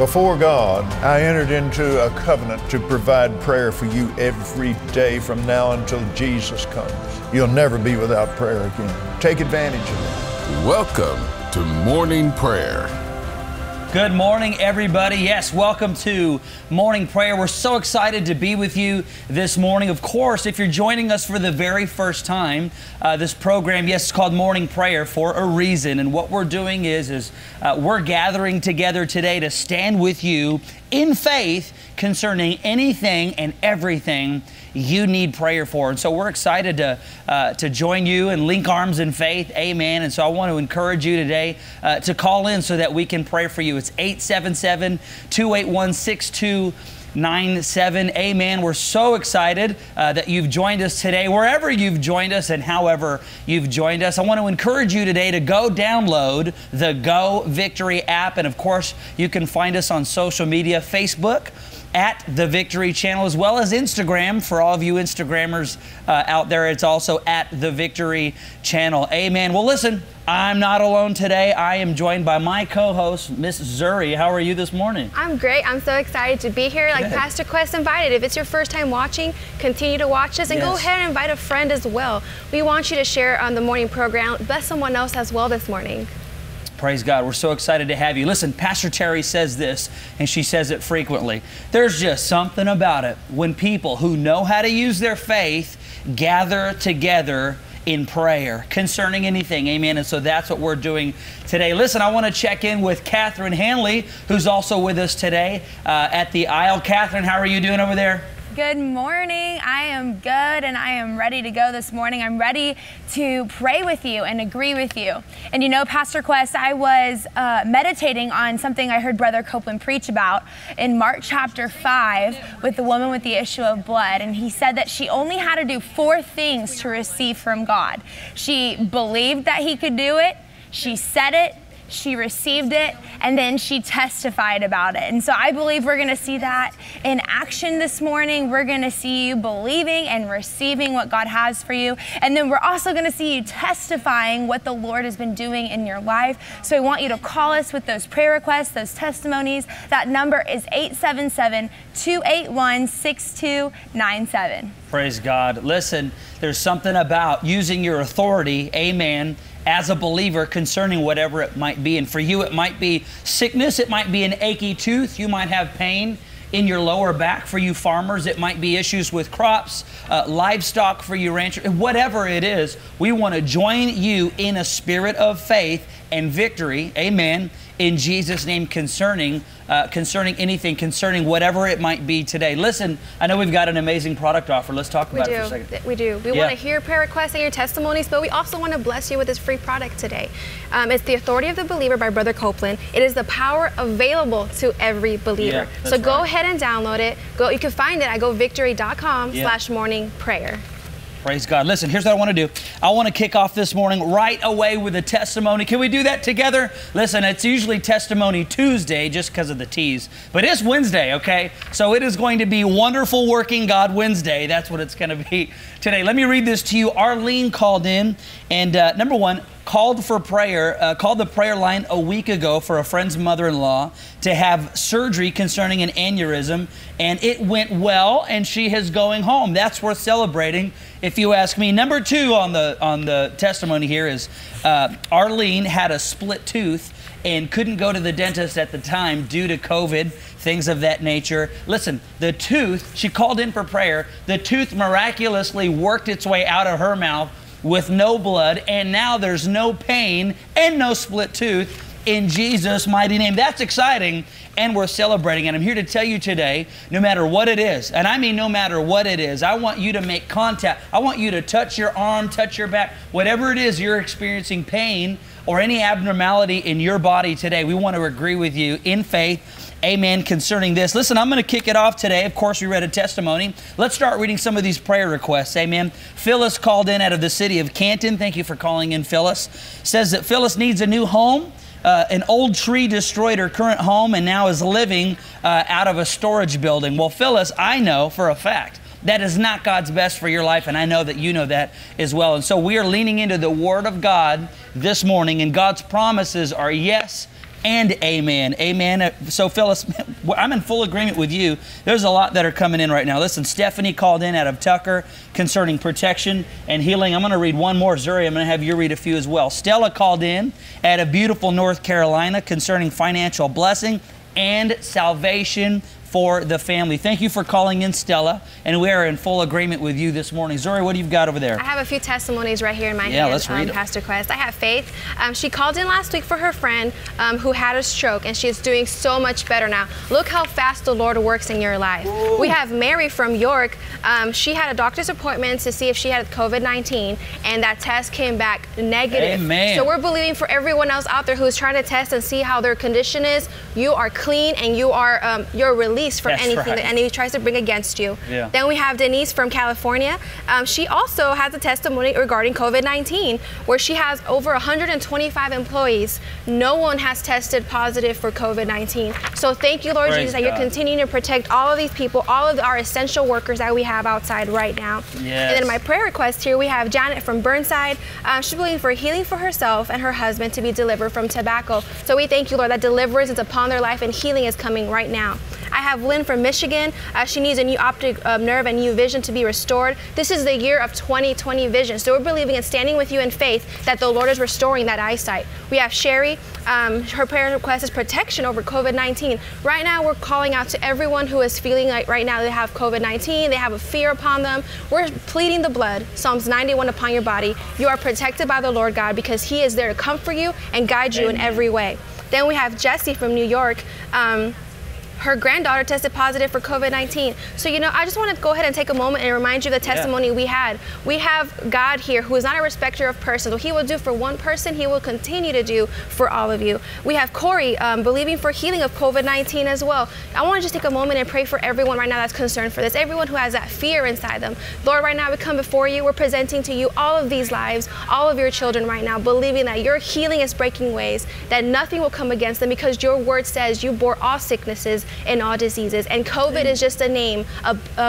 Before God, I entered into a covenant to provide prayer for you every day from now until Jesus comes. You'll never be without prayer again. Take advantage of it. Welcome to Morning Prayer. Good morning, everybody. Yes, welcome to Morning Prayer. We're so excited to be with you this morning. Of course, if you're joining us for the very first time, this program, yes, it's called Morning Prayer for a reason. And what we're doing is we're gathering together today to stand with you in faith concerning anything and everything you need prayer for. And so we're excited to join you and link arms in faith. Amen. And so I want to encourage you today to call in so that we can pray for you. It's 877-281-6297. Amen. We're so excited that you've joined us today, wherever you've joined us and however you've joined us. I want to encourage you today to go download the Go Victory app. And of course, you can find us on social media, Facebook, at The Victory Channel, as well as Instagram. For all of you Instagrammers out there, it's also at The Victory Channel. Amen. Well, listen, I'm not alone today. I am joined by my co-host, Miss Zuri. How are you this morning? I'm great. I'm so excited to be here. Like Good. Pastor Qwest invited, if it's your first time watching, continue to watch us, and yes, go ahead and invite a friend as well. We want you to share on the morning program, bless someone else as well this morning. Praise God. We're so excited to have you. Listen, Pastor Terry says this, and she says it frequently. There's just something about it when people who know how to use their faith gather together in prayer concerning anything. Amen. And so that's what we're doing today. Listen, I want to check in with Catherine Hanley, who's also with us today at the aisle. Catherine, how are you doing over there? Good morning. I am good, and I am ready to go this morning. I'm ready to pray with you and agree with you. And you know, Pastor Qwest, I was meditating on something I heard Brother Copeland preach about in Mark chapter 5 with the woman with the issue of blood. And he said that she only had to do 4 things to receive from God. She believed that he could do it. She said it. She received it, and then she testified about it. And so I believe we're going to see that in action this morning. We're going to see you believing and receiving what God has for you. And then we're also going to see you testifying what the Lord has been doing in your life. So we want you to call us with those prayer requests, those testimonies. That number is 877-281-6297. Praise God. Listen, there's something about using your authority, amen, as a believer concerning whatever it might be. And for you, it might be sickness. It might be an achy tooth. You might have pain in your lower back. For you farmers, it might be issues with crops, livestock for you ranchers. Whatever it is, we want to join you in a spirit of faith and victory, amen, in Jesus' name concerning anything, concerning whatever it might be today. Listen, I know we've got an amazing product offer. Let's talk about it for a second. We do. We want to hear prayer requests and your testimonies, but we also want to bless you with this free product today. It's The Authority of the Believer by Brother Copeland. It is the power available to every believer. Yeah, so go ahead and download it. You can find it at govictory.com/morningprayer. Praise God. Listen, here's what I want to do. I want to kick off this morning right away with a testimony. Can we do that together? Listen, it's usually Testimony Tuesday just because of the tease, but it's Wednesday, okay? So it is going to be Wonderful Working God Wednesday. That's what it's going to be today. Let me read this to you. Arlene called in and number one, called the prayer line a week ago for a friend's mother-in-law to have surgery concerning an aneurysm, and it went well, and she is going home. That's worth celebrating, if you ask me. Number two on the testimony here is Arlene had a split tooth and couldn't go to the dentist at the time due to COVID, things of that nature. Listen, the tooth, she called in for prayer. The tooth miraculously worked its way out of her mouth with no blood, and now there's no pain and no split tooth in Jesus' mighty name. That's exciting, and we're celebrating. And I'm here to tell you today, no matter what it is, and I mean no matter what it is, I want you to make contact. I want you to touch your arm, touch your back, whatever it is you're experiencing pain or any abnormality in your body today. We want to agree with you in faith. Amen. Concerning this. Listen, I'm going to kick it off today. Of course, we read a testimony. Let's start reading some of these prayer requests. Amen. Phyllis called in out of the city of Canton. Thank you for calling in, Phyllis. Says that Phyllis needs a new home. An old tree destroyed her current home and now is living out of a storage building. Well, Phyllis, I know for a fact that is not God's best for your life, and I know that you know that as well. And so we are leaning into the Word of God this morning, and God's promises are yes and amen. Amen. So, Phyllis, I'm in full agreement with you. There's a lot that are coming in right now. Listen, Stephanie called in out of Tucker concerning protection and healing. I'm going to read one more. Zuri, I'm going to have you read a few as well. Stella called in out of beautiful North Carolina concerning financial blessing and salvation for the family. Thank you for calling in, Stella, and we are in full agreement with you this morning. Zuri, what do you've got over there? I have a few testimonies right here in my hand. Yeah, let's read Pastor Qwest. I have Faith. She called in last week for her friend who had a stroke, and she is doing so much better now. Look how fast the Lord works in your life. Ooh. We have Mary from York. She had a doctor's appointment to see if she had COVID-19, and that test came back negative. Amen. So we're believing for everyone else out there who is trying to test and see how their condition is. You are clean, and you are you're relieved from That's anything right. that enemy tries to bring against you. Yeah. Then we have Denise from California. She also has a testimony regarding COVID-19 where she has over 125 employees. No one has tested positive for COVID-19. So thank you, Lord Jesus, that you're continuing to protect all of these people, all of our essential workers that we have outside right now. Yes. And then my prayer request here, we have Janet from Burnside. She's believing for healing for herself and her husband to be delivered from tobacco. So we thank you, Lord, that deliverance is upon their life and healing is coming right now. I have Lynn from Michigan. She needs a new optic nerve and new vision to be restored. This is the year of 2020 vision. So we're believing and standing with you in faith that the Lord is restoring that eyesight. We have Sherry. Her prayer request is protection over COVID-19. Right now, we're calling out to everyone who is feeling like right now they have COVID-19, they have a fear upon them. We're pleading the blood, Psalms 91 upon your body. You are protected by the Lord God because he is there to comfort you and guide you in every way. Then we have Jesse from New York. Her granddaughter tested positive for COVID-19. So, you know, I just want to go ahead and take a moment and remind you of the testimony we had. We have God here who is not a respecter of persons. What he will do for one person, he will continue to do for all of you. We have Corey believing for healing of COVID-19 as well. I want to just take a moment and pray for everyone right now that's concerned for this, everyone who has that fear inside them. Lord, right now we come before you. We're presenting to you all of these lives, all of your children right now, believing that your healing is breaking ways, that nothing will come against them because your word says you bore all sicknesses and all diseases, and COVID is just a name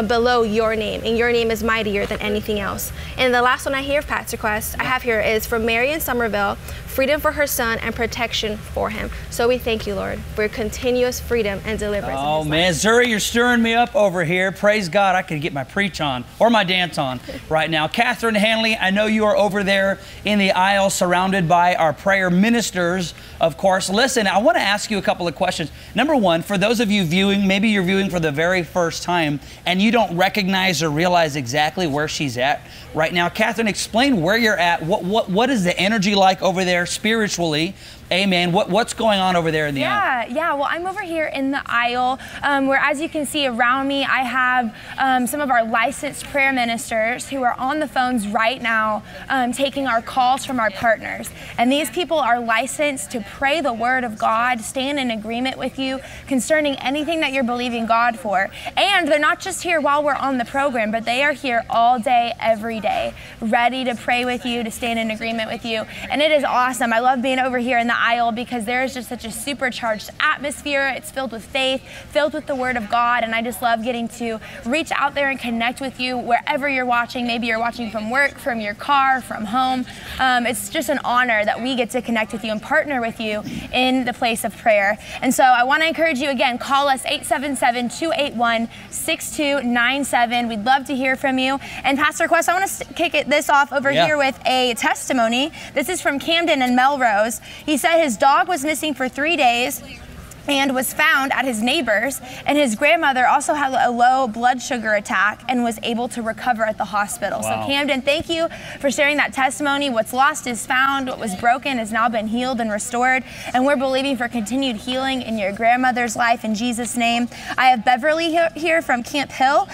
below your name, and your name is mightier than anything else. And the last one I hear, Pastor Qwest, I have here is from Mary in Somerville, freedom for her son and protection for him. So we thank you, Lord, for your continuous freedom and deliverance. Oh man, Zuri, you're stirring me up over here. Praise God, I could get my preach on or my dance on right now. Catherine Hanley, I know you are over there in the aisle surrounded by our prayer ministers, of course. Listen, I want to ask you a couple of questions. Number one, for those of you viewing, maybe you're viewing for the very first time and you don't recognize or realize exactly where she's at right now. Catherine, explain where you're at. What is the energy like over there spiritually? Amen. What's going on over there in the aisle? Yeah, well, I'm over here in the aisle where, as you can see around me, I have some of our licensed prayer ministers who are on the phones right now taking our calls from our partners. And these people are licensed to pray the word of God, stand in agreement with you concerning anything that you're believing God for. And they're not just here while we're on the program, but they are here all day, every day, ready to pray with you, to stand in agreement with you. And it is awesome. I love being over here in the aisle because there is just such a supercharged atmosphere. It's filled with faith, filled with the Word of God, and I just love getting to reach out there and connect with you wherever you're watching. Maybe you're watching from work, from your car, from home. It's just an honor that we get to connect with you and partner with you in the place of prayer. And so I want to encourage you again, call us 877-281-6297. We'd love to hear from you. And Pastor Qwest, I want to kick this off over here with a testimony. This is from Camden and Melrose. He said his dog was missing for 3 days and was found at his neighbor's, and his grandmother also had a low blood sugar attack and was able to recover at the hospital. Wow. So Camden, thank you for sharing that testimony. What's lost is found, what was broken has now been healed and restored, and we're believing for continued healing in your grandmother's life in Jesus' name. I have Beverly here from Camp Hill,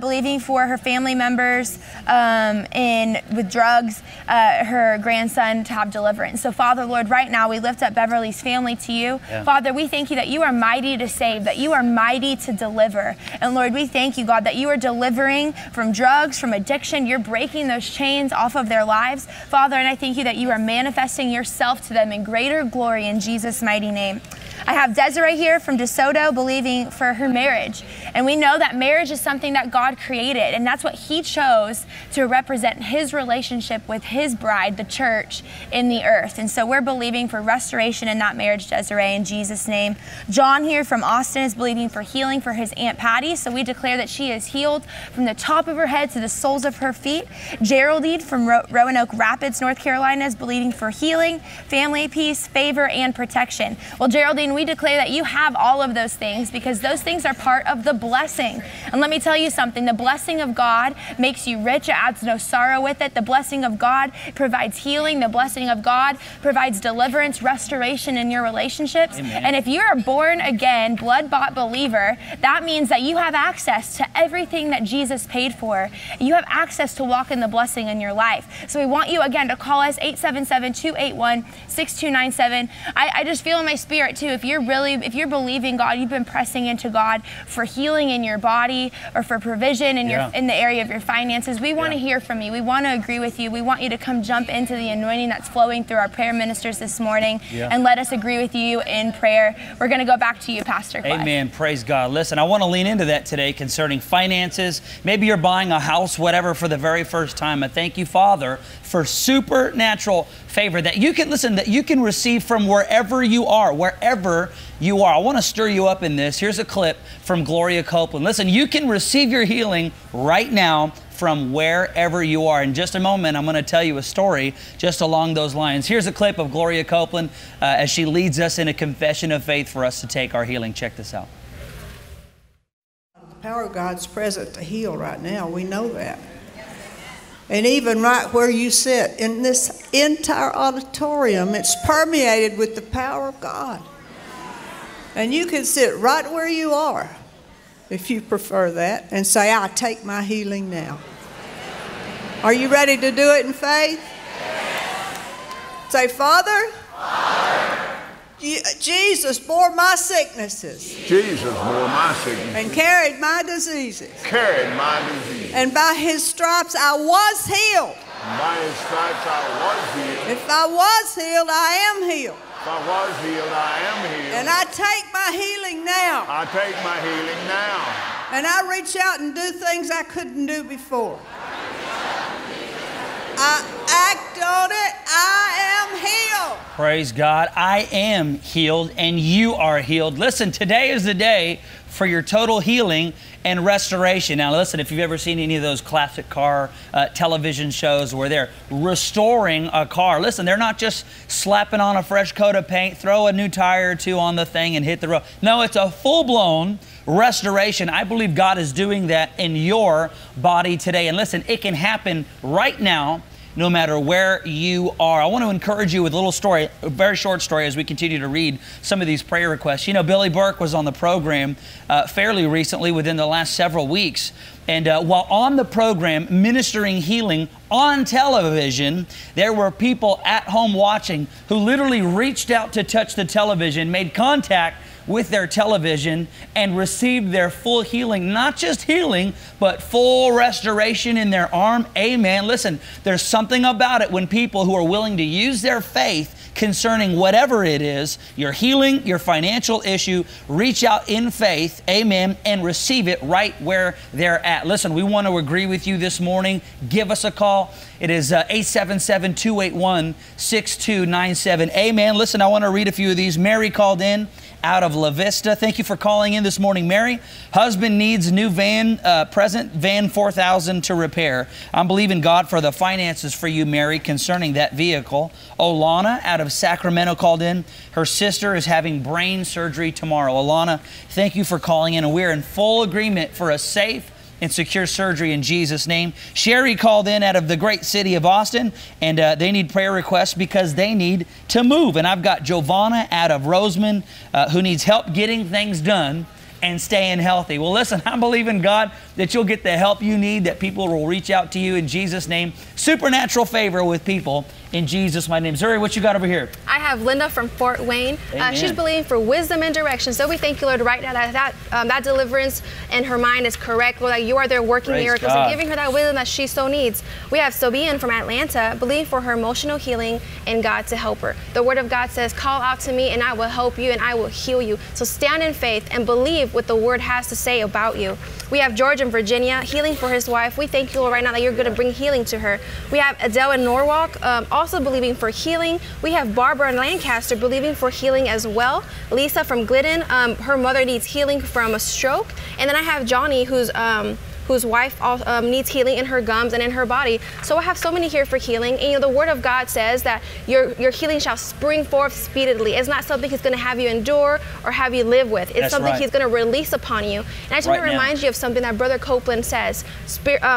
believing for her family members with drugs, her grandson to have deliverance. So Father, Lord, right now we lift up Beverly's family to you. Yeah. Father, we thank you that you are mighty to save, that you are mighty to deliver. And Lord, we thank you, God, that you are delivering from drugs, from addiction. You're breaking those chains off of their lives, Father, and I thank you that you are manifesting yourself to them in greater glory in Jesus' mighty name. I have Desiree here from DeSoto believing for her marriage, And we know that marriage is something that God created, and that's what he chose to represent his relationship with his bride, the church, in the earth. And so we're believing for restoration in that marriage, Desiree, in Jesus' name. John here from Austin is believing for healing for his Aunt Patty. So we declare that she is healed from the top of her head to the soles of her feet. Geraldine from Roanoke Rapids, North Carolina is believing for healing, family, peace, favor, and protection. Well, Geraldine, we declare that you have all of those things because those things are part of the blessing. And let me tell you something, the blessing of God makes you rich, it adds no sorrow with it. The blessing of God provides healing. The blessing of God provides deliverance, restoration in your relationships. Amen. And if you're a born again, blood-bought believer, that means that you have access to everything that Jesus paid for. You have access to walk in the blessing in your life. So we want you again to call us 877-281-6297. I just feel in my spirit too, if you're believing God, you've been pressing into God for healing in your body or for provision in your in the area of your finances. We want to hear from you. We want to agree with you. We want you to come jump into the anointing that's flowing through our prayer ministers this morning and let us agree with you in prayer. We're going to go back to you, Pastor Qwest. Amen. Praise God. Listen, I want to lean into that today concerning finances. Maybe you're buying a house, whatever, for the very first time. I thank you, Father, for supernatural favor that you can, listen, that you can receive from wherever you are, wherever you are. I want to stir you up in this. Here's a clip from Gloria Copeland. Listen, you can receive your healing right now from wherever you are. In just a moment, I'm going to tell you a story just along those lines. Here's a clip of Gloria Copeland as she leads us in a confession of faith for us to take our healing. Check this out. The power of God's present to heal right now. We know that. And even right where you sit in this entire auditorium, it's permeated with the power of God. And you can sit right where you are, if you prefer that, and say, I take my healing now. Are you ready to do it in faith? Yes. Say, Father, Jesus bore my sicknesses. Jesus bore my sicknesses. And carried my diseases. Carried my diseases. And by his stripes I was healed. And by his stripes I was healed. If I was healed, I am healed. If I was healed, I am healed. And I take my healing now. I take my healing now. And I reach out and do things I couldn't do before. I act on it. I am healed. Praise God. I am healed and you are healed. Listen, today is the day for your total healing and restoration. Now listen, if you've ever seen any of those classic car television shows where they're restoring a car, listen, they're not just slapping on a fresh coat of paint, throw a new tire or two on the thing and hit the road. No, it's a full-blown restoration. I believe God is doing that in your body today. And listen, it can happen right now, no matter where you are. I want to encourage you with a little story, a very short story, as we continue to read some of these prayer requests. You know, Billy Burke was on the program fairly recently, within the last several weeks. And while on the program, ministering healing on television, there were people at home watching who literally reached out to touch the television, made contact with their television and received their full healing, not just healing, but full restoration in their arm. Amen. Listen, there's something about it when people who are willing to use their faith concerning whatever it is, your healing, your financial issue, reach out in faith, amen, and receive it right where they're at. Listen, we want to agree with you this morning. Give us a call. It is 877-281-6297. Amen. Listen, I want to read a few of these. Mary called in out of La Vista. Thank you for calling in this morning, Mary. Husband needs new van, present van 4000 to repair. I'm believing God for the finances for you, Mary, concerning that vehicle. Olana out of Sacramento called in. Her sister is having brain surgery tomorrow. Olana, thank you for calling in, and we're in full agreement for a safe and secure surgery in Jesus' name. Sherry called in out of the great city of Austin, and they need prayer requests because they need to move. And I've got Giovanna out of Roseman who needs help getting things done and staying healthy. Well, listen, I believe in God that you'll get the help you need, that people will reach out to you in Jesus' name. Supernatural favor with people in Jesus' mighty name. Zuri, what you got over here? I have Linda from Fort Wayne. She's believing for wisdom and direction. So we thank you, Lord, right now that deliverance in her mind is correct, Lord, that you are there working miracles and giving her that wisdom that she so needs. We have Sobian from Atlanta, believing for her emotional healing and God to help her. The Word of God says, call out to me and I will help you and I will heal you. So stand in faith and believe what the Word has to say about you. We have George in Virginia, healing for his wife. We thank you, Lord, right now that you're going to bring healing to her. We have Adele in Norwalk, also believing for healing. We have Barbara in Lancaster, believing for healing as well. Lisa from Glidden, her mother needs healing from a stroke. And then I have Johnny, whose wife needs healing in her gums and in her body. So I have so many here for healing. And you know, the Word of God says that your healing shall spring forth speedily. It's not something He's going to have you endure or have you live with. It's something He's going to release upon you. And I just want to remind you of something that Brother Copeland says.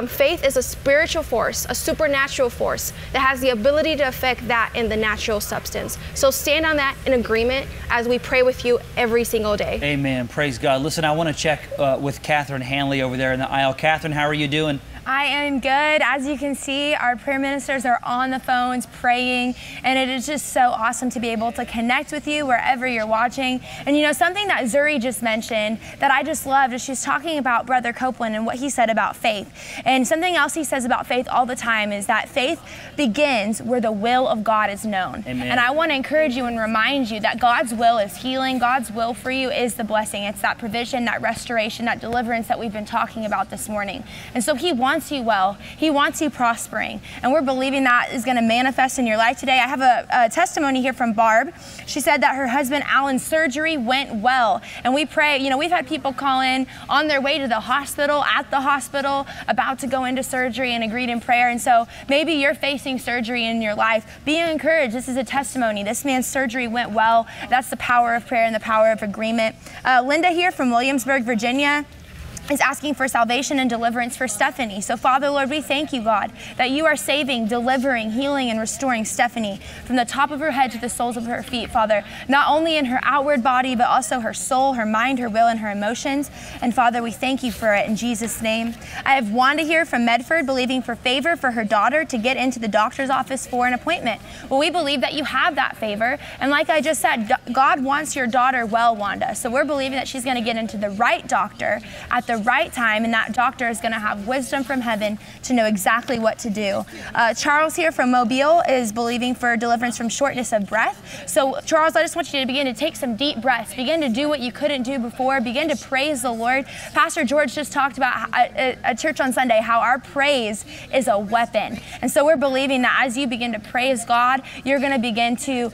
Faith is a spiritual force, a supernatural force that has the ability to affect that in the natural substance. So stand on that in agreement as we pray with you every single day. Amen. Praise God. Listen, I want to check with Catherine Hanley over there in the aisle. Catherine, how are you doing? I am good. As you can see, our prayer ministers are on the phones praying, and it is just so awesome to be able to connect with you wherever you're watching. And you know, something that Zuri just mentioned that I just loved is she's talking about Brother Copeland and what he said about faith. And something else he says about faith all the time is that faith begins where the will of God is known. Amen. And I want to encourage you and remind you that God's will is healing. God's will for you is the blessing. It's that provision, that restoration, that deliverance that we've been talking about this morning. And so He wants you well. He wants you prospering. And we're believing that is going to manifest in your life today. I have a testimony here from Barb. She said that her husband Alan's surgery went well. And we pray, you know, we've had people call in on their way to the hospital, at the hospital, about to go into surgery and agreed in prayer. And so maybe you're facing surgery in your life. Be encouraged. This is a testimony. This man's surgery went well. That's the power of prayer and the power of agreement. Linda here from Williamsburg, Virginia, is asking for salvation and deliverance for Stephanie. So Father, Lord, we thank you, God, that you are saving, delivering, healing, and restoring Stephanie from the top of her head to the soles of her feet, Father, not only in her outward body, but also her soul, her mind, her will, and her emotions. And Father, we thank you for it in Jesus' name. I have Wanda here from Medford, believing for favor for her daughter to get into the doctor's office for an appointment. Well, we believe that you have that favor. And like I just said, God wants your daughter well, Wanda. So we're believing that she's gonna get into the right doctor at the right time, and that doctor is going to have wisdom from heaven to know exactly what to do. Charles here from Mobile is believing for deliverance from shortness of breath. So Charles, I just want you to begin to take some deep breaths, begin to do what you couldn't do before, begin to praise the Lord. Pastor George just talked about at church on Sunday how our praise is a weapon. And so we're believing that as you begin to praise God, you're going to begin to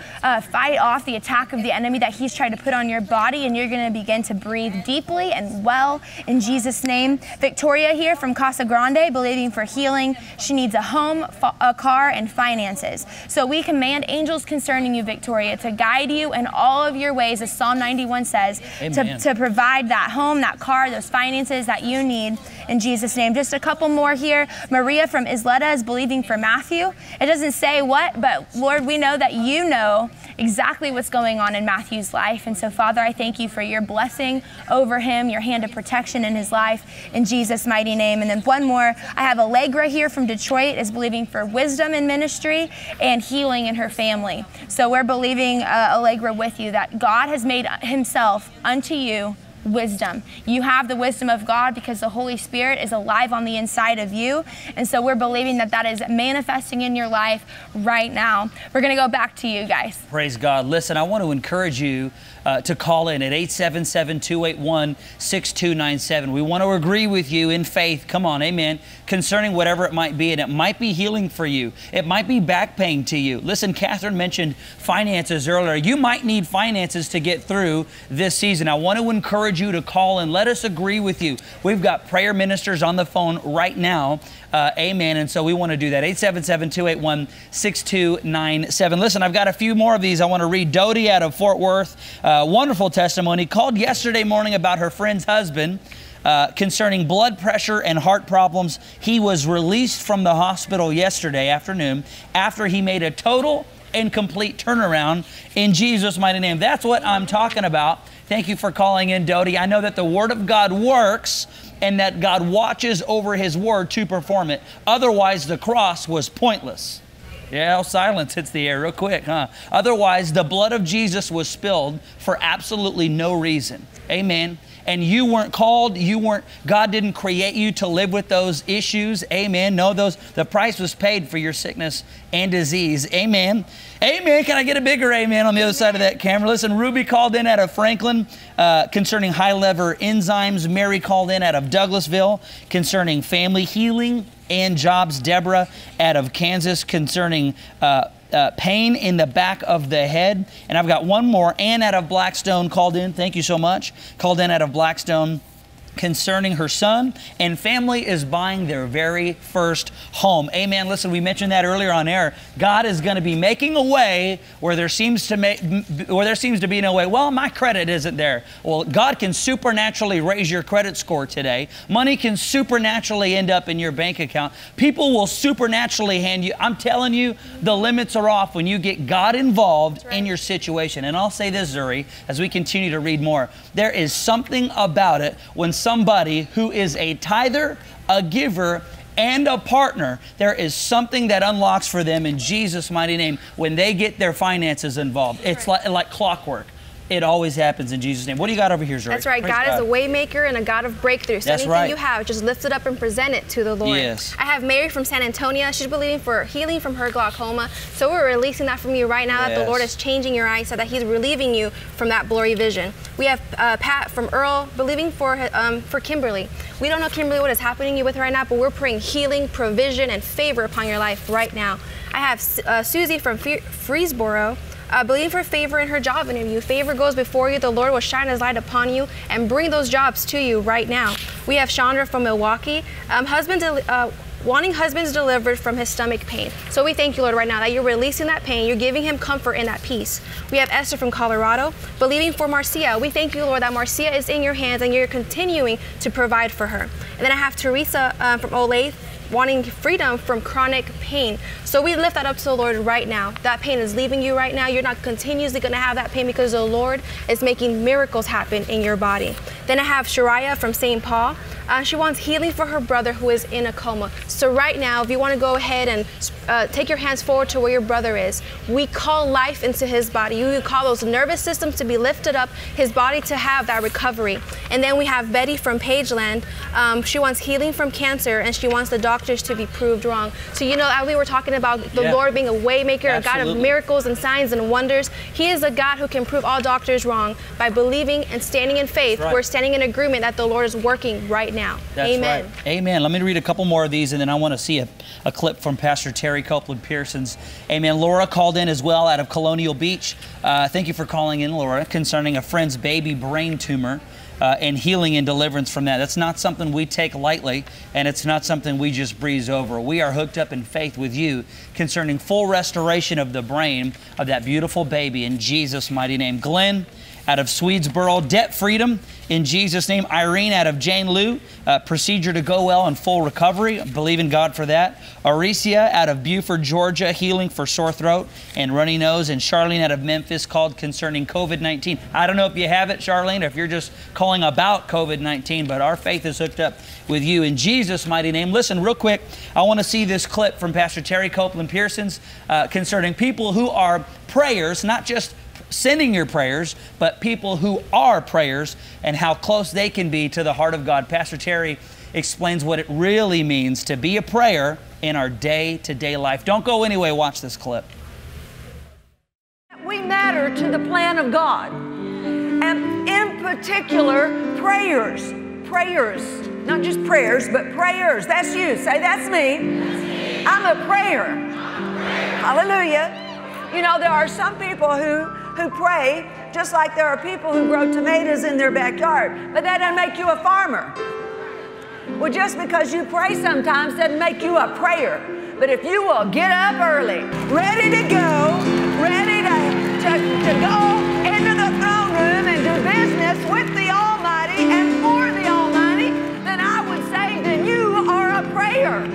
fight off the attack of the enemy that he's trying to put on your body, and you're going to begin to breathe deeply and well in Jesus' name. Victoria here from Casa Grande, believing for healing. She needs a home, a car, and finances. So we command angels concerning you, Victoria, to guide you in all of your ways, as Psalm 91 says, to provide that home, that car, those finances that you need in Jesus' name. Just a couple more here. Maria from Isleta is believing for Matthew. It doesn't say what, but Lord, we know that you know exactly what's going on in Matthew's life. And so Father, I thank you for your blessing over him, your hand of protection in his life in Jesus' mighty name. And then one more, I have Allegra here from Detroit is believing for wisdom in ministry and healing in her family. So we're believing, Allegra, with you that God has made himself unto you wisdom. You have the wisdom of God because the Holy Spirit is alive on the inside of you. And so we're believing that that is manifesting in your life right now. We're going to go back to you guys. Praise God. Listen, I want to encourage you to call in at 877-281-6297. We want to agree with you in faith. Come on. Amen. Concerning whatever it might be. And it might be healing for you. It might be back pain to you. Listen, Catherine mentioned finances earlier. You might need finances to get through this season. I want to encourage you to call and let us agree with you. We've got prayer ministers on the phone right now. Amen. And so we want to do that. 877-281-6297. Listen, I've got a few more of these I want to read. Dodie out of Fort Worth, wonderful testimony, called yesterday morning about her friend's husband concerning blood pressure and heart problems. He was released from the hospital yesterday afternoon after he made a total and complete turnaround in Jesus' mighty name. That's what I'm talking about. Thank you for calling in, Dodie. I know that the Word of God works and that God watches over His Word to perform it. Otherwise, the cross was pointless. Yeah, silence hits the air real quick, huh? Otherwise, the blood of Jesus was spilled for absolutely no reason. Amen. And you weren't called, you weren't, God didn't create you to live with those issues. Amen. No, the price was paid for your sickness and disease. Amen. Amen. Can I get a bigger amen on the other side of that camera? Listen, Ruby called in out of Franklin concerning high lever enzymes. Mary called in out of Douglasville concerning family healing and jobs. Deborah out of Kansas concerning pain in the back of the head. And I've got one more. Ann out of Blackstone called in. Thank you so much. Called in out of Blackstone concerning her son and family is buying their very first home. Amen. Listen, we mentioned that earlier on air. God is going to be making a way where there seems to be no way. Well, my credit isn't there. Well, God can supernaturally raise your credit score today. Money can supernaturally end up in your bank account. People will supernaturally hand you. I'm telling you, the limits are off when you get God involved in your situation. And I'll say this, Zuri, as we continue to read more, there is something about it when somebody who is a tither, a giver, and a partner, there is something that unlocks for them in Jesus' mighty name when they get their finances involved. It's like clockwork. It always happens in Jesus' name. What do you got over here, Zuri? That's right. God is a way maker and a God of breakthrough. So anything you have, just lift it up and present it to the Lord. Yes. I have Mary from San Antonio. She's believing for healing from her glaucoma. So we're releasing that from you right now, that the Lord is changing your eyes so that he's relieving you from that blurry vision. We have Pat from Earl believing for Kimberly. We don't know, Kimberly, what is happening with her right now, but we're praying healing, provision, and favor upon your life right now. I have Susie from Freesboro. Believe for favor in her job interview. Favor goes before you. The Lord will shine his light upon you and bring those jobs to you right now. We have Chandra from Milwaukee. Wanting husbands delivered from his stomach pain. So we thank you, Lord, right now that you're releasing that pain. You're giving him comfort and that peace. We have Esther from Colorado, believing for Marcia. We thank you, Lord, that Marcia is in your hands and you're continuing to provide for her. And then I have Teresa from Olathe, wanting freedom from chronic pain. So we lift that up to the Lord right now. That pain is leaving you right now. You're not continuously going to have that pain because the Lord is making miracles happen in your body. Then I have Shariah from St. Paul. She wants healing for her brother who is in a coma. So right now, if you want to go ahead and take your hands forward to where your brother is, we call life into his body. You call those nervous systems to be lifted up, his body to have that recovery. And then we have Betty from Pageland. She wants healing from cancer and she wants the doctors to be proved wrong. So you know, as we were talking about the Lord being a way maker, a God of miracles and signs and wonders. He is a God who can prove all doctors wrong by believing and standing in faith. We're standing in agreement that the Lord is working right now. Amen. Right. Amen. Let me read a couple more of these and then I want to see a clip from Pastor Terry Copeland Pearsons. Amen. Laura called in as well out of Colonial Beach. Thank you for calling in, Laura, concerning a friend's baby brain tumor. And healing and deliverance from that. That's not something we take lightly, and it's not something we just breeze over. We are hooked up in faith with you concerning full restoration of the brain of that beautiful baby in Jesus' mighty name. Glenn out of Swedesboro, debt freedom in Jesus' name. Irene out of Jane Lou, procedure to go well and full recovery. Believe in God for that. Aricia out of Buford, Georgia, healing for sore throat and runny nose. And Charlene out of Memphis called concerning COVID-19. I don't know if you have it, Charlene, or if you're just calling about COVID-19, but our faith is hooked up with you in Jesus' mighty name. Listen, real quick, I want to see this clip from Pastor Terry Copeland Pearsons concerning people who are prayers, not just sending your prayers, but people who are prayers and how close they can be to the heart of God. Pastor Terry explains what it really means to be a prayer in our day-to-day life. Don't go anywhere. Watch this clip. We matter to the plan of God, and in particular, prayers. Prayers, not just prayers, but prayers. That's you. Say, that's me. That's me. I'm a prayer. I'm a prayer. Hallelujah. You know, there are some people who pray, just like there are people who grow tomatoes in their backyard, but that doesn't make you a farmer. Well, just because you pray sometimes doesn't make you a prayer. But if you will get up early, ready to go into the throne room and do business with the Almighty and for the Almighty, then I would say that you are a prayer.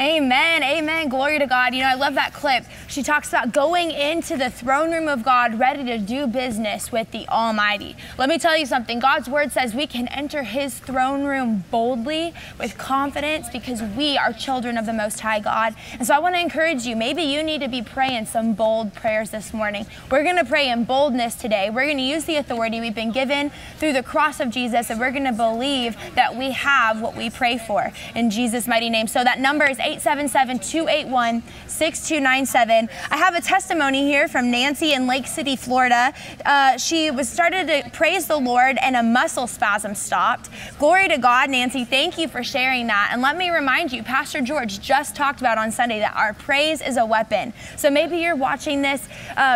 Amen, amen, glory to God. You know, I love that clip. She talks about going into the throne room of God ready to do business with the Almighty. Let me tell you something. God's word says we can enter his throne room boldly with confidence because we are children of the Most High God. And so I want to encourage you, maybe you need to be praying some bold prayers this morning. We're going to pray in boldness today. We're going to use the authority we've been given through the cross of Jesus, and we're going to believe that we have what we pray for in Jesus' mighty name. So that number is 877-281-6297. I have a testimony here from Nancy in Lake City, Florida. She started to praise the Lord and a muscle spasm stopped. Glory to God, Nancy. Thank you for sharing that. And let me remind you, Pastor George just talked about on Sunday that our praise is a weapon. So maybe you're watching this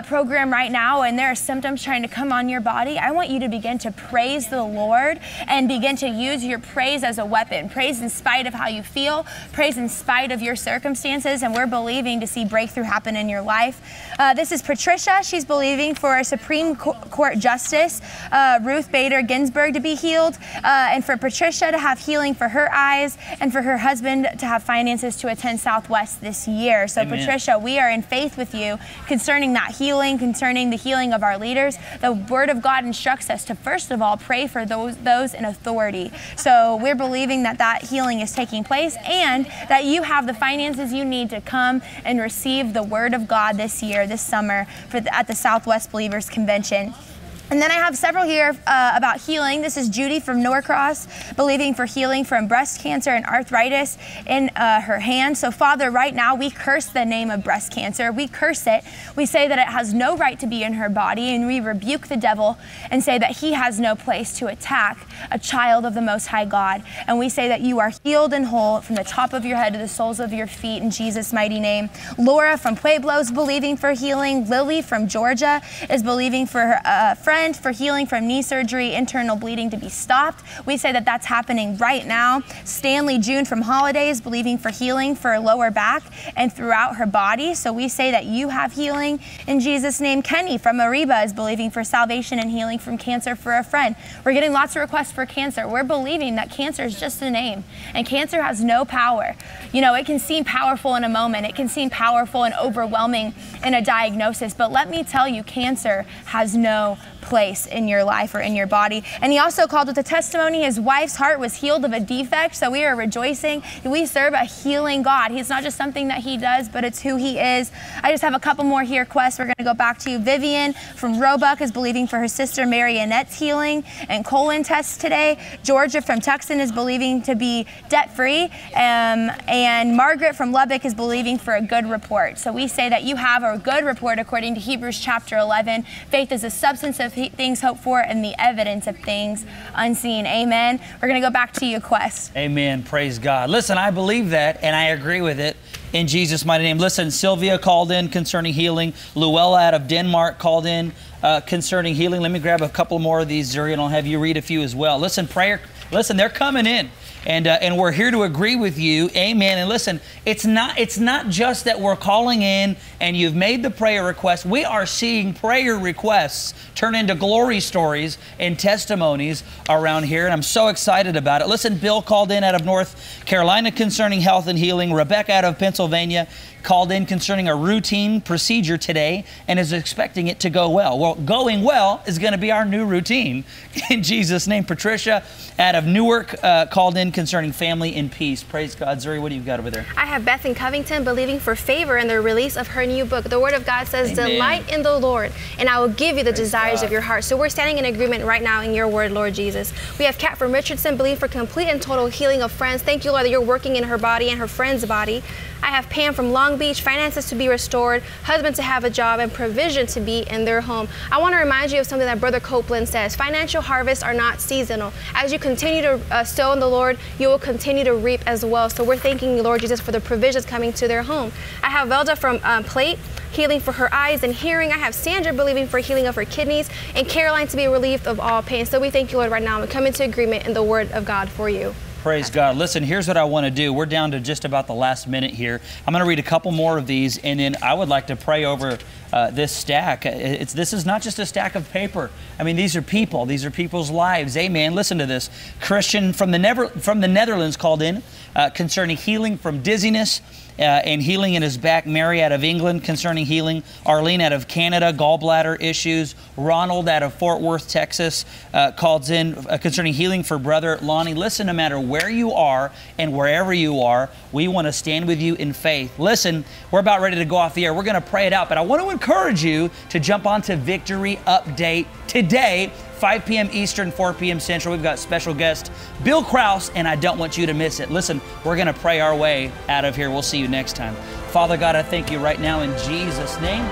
program right now and there are symptoms trying to come on your body. I want you to begin to praise the Lord and begin to use your praise as a weapon. Praise in spite of how you feel, praise in spite of your circumstances, and we're believing to see breakthrough happen in your life. This is Patricia. She's believing for a Supreme Court Justice, Ruth Bader Ginsburg, to be healed, and for Patricia to have healing for her eyes, and for her husband to have finances to attend Southwest this year. So amen. Patricia, we are in faith with you concerning that healing, concerning the healing of our leaders. The Word of God instructs us to first of all pray for those in authority. So we're believing that that healing is taking place and that you have the finances you need to come and receive the Word of God this year, this summer, at the Southwest Believers Convention. And then I have several here about healing. This is Judy from Norcross, believing for healing from breast cancer and arthritis in her hand. So Father, right now we curse the name of breast cancer. We curse it. We say that it has no right to be in her body, and we rebuke the devil and say that he has no place to attack a child of the Most High God. And we say that you are healed and whole from the top of your head to the soles of your feet in Jesus' mighty name. Laura from Pueblo is believing for healing. Lily from Georgia is believing for her for healing from knee surgery, internal bleeding to be stopped. We say that that's happening right now. Stanley June from Holidays, believing for healing for her lower back and throughout her body. So we say that you have healing in Jesus' name. Kenny from Arriba is believing for salvation and healing from cancer for a friend. We're getting lots of requests for cancer. We're believing that cancer is just a name, and cancer has no power. You know, it can seem powerful in a moment. It can seem powerful and overwhelming in a diagnosis, but let me tell you, cancer has no place in your life or in your body. And he also called with a testimony. His wife's heart was healed of a defect, so we are rejoicing. We serve a healing God. He's not just something that he does, but it's who he is. I just have a couple more here, Qwest. We're going to go back to you. Vivian from Roebuck is believing for her sister Marionette's healing and colon tests today. Georgia from Tucson is believing to be debt-free, and Margaret from Lubbock is believing for a good report. So we say that you have a good report according to Hebrews chapter 11. Faith is a substance of things hoped for and the evidence of things unseen. Amen. We're going to go back to you, Qwest. Amen. Praise God. Listen, I believe that and I agree with it in Jesus' mighty name. Listen, Sylvia called in concerning healing. Luella out of Denmark called in concerning healing. Let me grab a couple more of these, Zuri, and I'll have you read a few as well. Listen, prayer. Listen, they're coming in. And we're here to agree with you, amen. And listen, it's not just that we're calling in and you've made the prayer request. We are seeing prayer requests turn into glory stories and testimonies around here, and I'm so excited about it. Listen, Bill called in out of North Carolina concerning health and healing. Rebecca out of Pennsylvania called in concerning a routine procedure today and is expecting it to go well. Well, going well is going to be our new routine in Jesus' name. Patricia out of Newark called in concerning family and peace. Praise God. Zuri, what do you got over there? I have Beth in Covington believing for favor and the release of her new book. The Word of God says, amen. Delight in the Lord, and I will give you the desires of your heart. So we're standing in agreement right now in your word, Lord Jesus. We have Kat from Richardson believing for complete and total healing of friends. Thank you, Lord, that you're working in her body and her friend's body. I have Pam from Long Beach, finances to be restored, husband to have a job, and provision to be in their home. I want to remind you of something that Brother Copeland says. Financial harvests are not seasonal. As you continue to sow in the Lord, you will continue to reap as well. So we're thanking you, Lord Jesus, for the provisions coming to their home. I have Velda from Plate, healing for her eyes and hearing. I have Sandra believing for healing of her kidneys, and Caroline to be relieved of all pain. So we thank you, Lord, right now. We come into agreement in the Word of God for you. Praise God. Listen, here's what I want to do. We're down to just about the last minute here. I'm going to read a couple more of these, and then I would like to pray over this stack. This is not just a stack of paper. I mean, these are people. These are people's lives. Amen. Listen to this. Christian from the Netherlands called in concerning healing from dizziness and healing in his back. Mary out of England concerning healing. Arlene out of Canada, gallbladder issues. Ronald out of Fort Worth, Texas, calls in concerning healing for Brother Lonnie. Listen, no matter where you are and wherever you are, we want to stand with you in faith. Listen, we're about ready to go off the air. We're going to pray it out, but I want to encourage you to jump on to Victory Update today, 5 p.m. Eastern, 4 p.m. Central. We've got special guest Bill Krause, and I don't want you to miss it. Listen, we're going to pray our way out of here. We'll see you next time. Father God, I thank you right now in Jesus' name.